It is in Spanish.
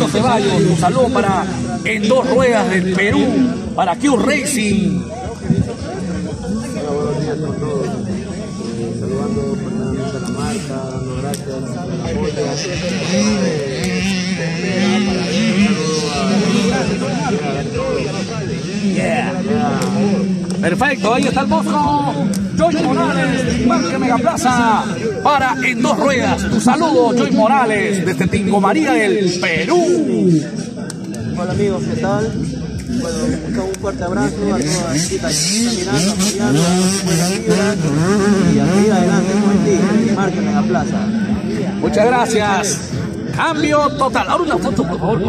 Roberto Ceballos. Un saludo para En Dos Ruedas del Perú, para Q Racing. Hola, buenos días a todos. Saludando primeramente a la marca, dando gracias a la apoyo. Perfecto, ahí está el Bosco. Joy Morales, marca Mega Plaza, para En Dos Ruedas. Tu saludo, Joy Morales, desde Tingo María del Perú. Hola amigos, ¿qué tal? Bueno, un fuerte abrazo a todas las chicas que están caminando, buenas vibras y a seguir adelante con ti, marca Mega Plaza. Muchas gracias. Cambio total. Ahora una foto, por favor.